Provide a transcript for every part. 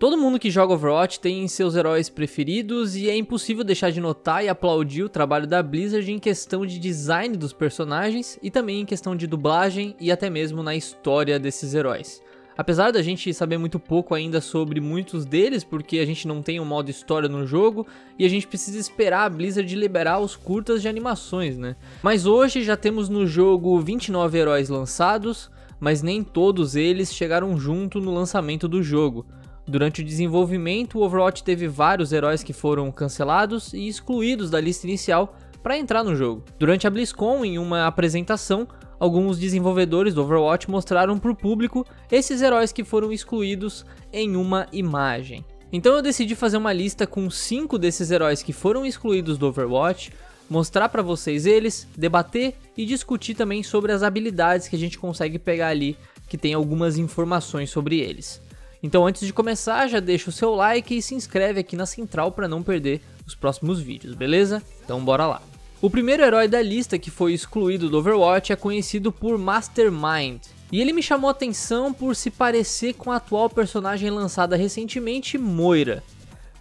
Todo mundo que joga Overwatch tem seus heróis preferidos e é impossível deixar de notar e aplaudir o trabalho da Blizzard em questão de design dos personagens e também em questão de dublagem e até mesmo na história desses heróis. Apesar da gente saber muito pouco ainda sobre muitos deles, porque a gente não tem um modo história no jogo e a gente precisa esperar a Blizzard liberar os curtas de animações, né? Mas hoje já temos no jogo 29 heróis lançados, mas nem todos eles chegaram junto no lançamento do jogo. Durante o desenvolvimento, o Overwatch teve vários heróis que foram cancelados e excluídos da lista inicial para entrar no jogo. Durante a BlizzCon, em uma apresentação, alguns desenvolvedores do Overwatch mostraram para o público esses heróis que foram excluídos em uma imagem. Então eu decidi fazer uma lista com 5 desses heróis que foram excluídos do Overwatch, mostrar para vocês eles, debater e discutir também sobre as habilidades que a gente consegue pegar ali, que tem algumas informações sobre eles. Então antes de começar, já deixa o seu like e se inscreve aqui na Central para não perder os próximos vídeos, beleza? Então bora lá! O primeiro herói da lista que foi excluído do Overwatch é conhecido por Mastermind. E ele me chamou a atenção por se parecer com a atual personagem lançada recentemente, Moira.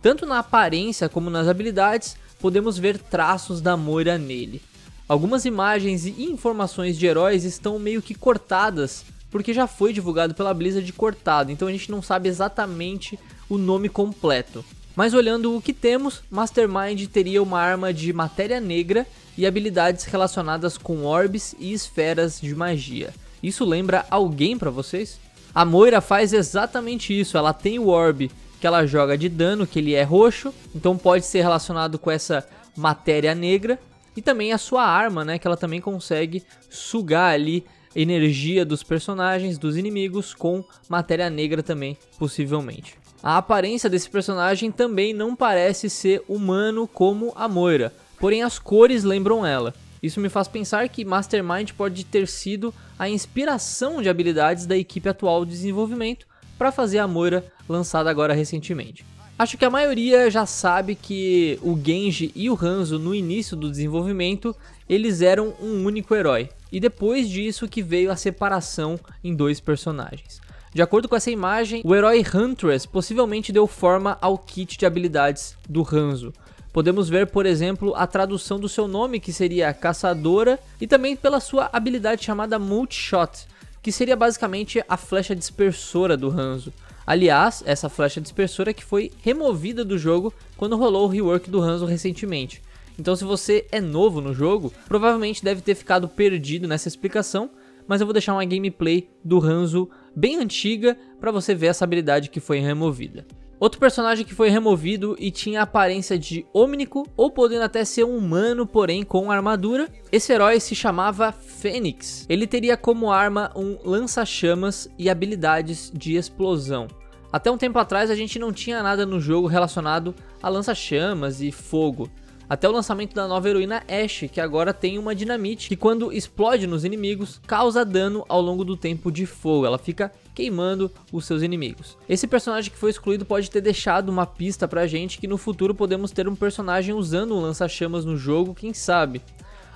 Tanto na aparência como nas habilidades, podemos ver traços da Moira nele. Algumas imagens e informações de heróis estão meio que cortadas, porque já foi divulgado pela Blizzard cortado, então a gente não sabe exatamente o nome completo. Mas olhando o que temos, Mastermind teria uma arma de matéria negra e habilidades relacionadas com orbes e esferas de magia. Isso lembra alguém pra vocês? A Moira faz exatamente isso, ela tem o orbe que ela joga de dano, que ele é roxo, então pode ser relacionado com essa matéria negra. E também a sua arma, né, que ela também consegue sugar ali energia dos personagens, dos inimigos, com matéria negra também, possivelmente. A aparência desse personagem também não parece ser humano como a Moira, porém as cores lembram ela. Isso me faz pensar que Mastermind pode ter sido a inspiração de habilidades da equipe atual de desenvolvimento para fazer a Moira lançada agora recentemente. Acho que a maioria já sabe que o Genji e o Hanzo no início do desenvolvimento eles eram um único herói. E depois disso que veio a separação em dois personagens. De acordo com essa imagem, o herói Huntress possivelmente deu forma ao kit de habilidades do Hanzo. Podemos ver, por exemplo, a tradução do seu nome, que seria Caçadora, e também pela sua habilidade chamada Multishot, que seria basicamente a flecha dispersora do Hanzo. Aliás, essa flecha dispersora que foi removida do jogo quando rolou o rework do Hanzo recentemente. Então se você é novo no jogo, provavelmente deve ter ficado perdido nessa explicação, mas eu vou deixar uma gameplay do Hanzo bem antiga para você ver essa habilidade que foi removida. Outro personagem que foi removido e tinha a aparência de homínico, ou podendo até ser um humano, porém com armadura, esse herói se chamava Fênix. Ele teria como arma um lança-chamas e habilidades de explosão. Até um tempo atrás a gente não tinha nada no jogo relacionado a lança-chamas e fogo. Até o lançamento da nova heroína Ashe, que agora tem uma dinamite que quando explode nos inimigos, causa dano ao longo do tempo de fogo, ela fica queimando os seus inimigos. Esse personagem que foi excluído pode ter deixado uma pista pra gente que no futuro podemos ter um personagem usando um lança-chamas no jogo, quem sabe.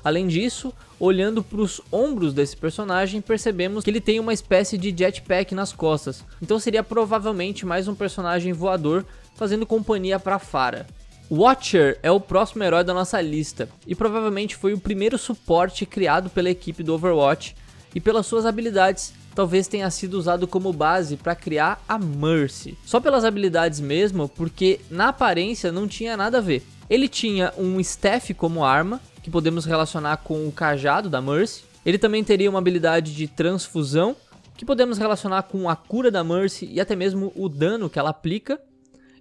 Além disso, olhando para os ombros desse personagem, percebemos que ele tem uma espécie de jetpack nas costas, então seria provavelmente mais um personagem voador fazendo companhia pra Pharah. Watcher é o próximo herói da nossa lista e provavelmente foi o primeiro suporte criado pela equipe do Overwatch e pelas suas habilidades talvez tenha sido usado como base para criar a Mercy. Só pelas habilidades mesmo, porque na aparência não tinha nada a ver. Ele tinha um staff como arma, que podemos relacionar com o cajado da Mercy. Ele também teria uma habilidade de transfusão, que podemos relacionar com a cura da Mercy e até mesmo o dano que ela aplica.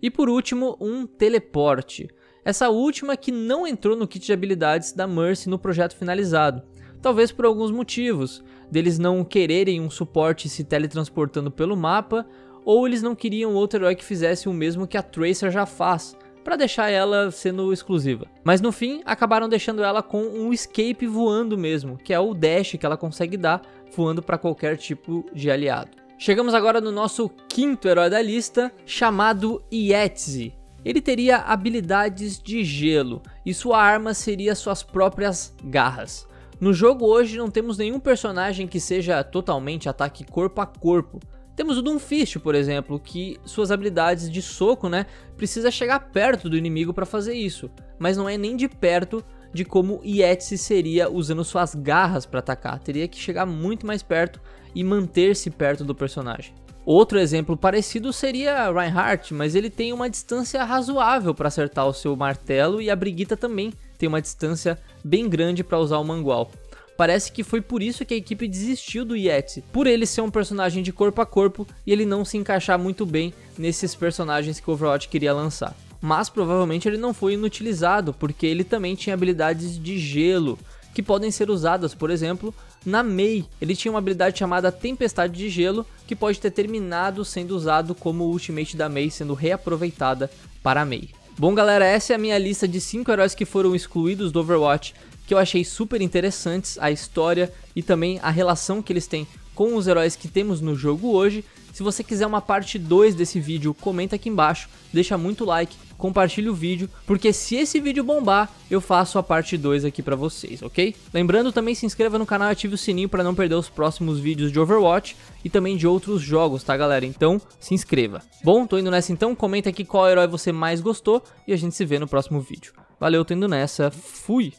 E por último, um teleporte. Essa última que não entrou no kit de habilidades da Mercy no projeto finalizado. Talvez por alguns motivos, deles não quererem um suporte se teletransportando pelo mapa, ou eles não queriam outro herói que fizesse o mesmo que a Tracer já faz, para deixar ela sendo exclusiva. Mas no fim, acabaram deixando ela com um escape voando mesmo, que é o dash que ela consegue dar voando para qualquer tipo de aliado. Chegamos agora no nosso quinto herói da lista, chamado Yetzi. Ele teria habilidades de gelo e sua arma seria suas próprias garras. No jogo hoje não temos nenhum personagem que seja totalmente ataque corpo a corpo. Temos o Doomfist, por exemplo, que suas habilidades de soco, né, precisa chegar perto do inimigo para fazer isso, mas não é nem de perto de como Yetzi seria usando suas garras para atacar, teria que chegar muito mais perto e manter-se perto do personagem. Outro exemplo parecido seria Reinhardt, mas ele tem uma distância razoável para acertar o seu martelo e a Brigitta também tem uma distância bem grande para usar o mangual. Parece que foi por isso que a equipe desistiu do Yetzi, por ele ser um personagem de corpo a corpo e ele não se encaixar muito bem nesses personagens que o Overwatch queria lançar. Mas provavelmente ele não foi inutilizado, porque ele também tinha habilidades de gelo, que podem ser usadas, por exemplo, na Mei. Ele tinha uma habilidade chamada Tempestade de Gelo, que pode ter terminado sendo usado como ultimate da Mei, sendo reaproveitada para a Mei. Bom galera, essa é a minha lista de 5 heróis que foram excluídos do Overwatch, que eu achei super interessantes, a história e também a relação que eles têm com os heróis que temos no jogo hoje. Se você quiser uma parte 2 desse vídeo, comenta aqui embaixo, deixa muito like, compartilha o vídeo, porque se esse vídeo bombar, eu faço a parte 2 aqui pra vocês, ok? Lembrando também, se inscreva no canal e ative o sininho pra não perder os próximos vídeos de Overwatch e também de outros jogos, tá galera? Então, se inscreva. Bom, tô indo nessa então, comenta aqui qual herói você mais gostou e a gente se vê no próximo vídeo. Valeu, tô indo nessa, fui!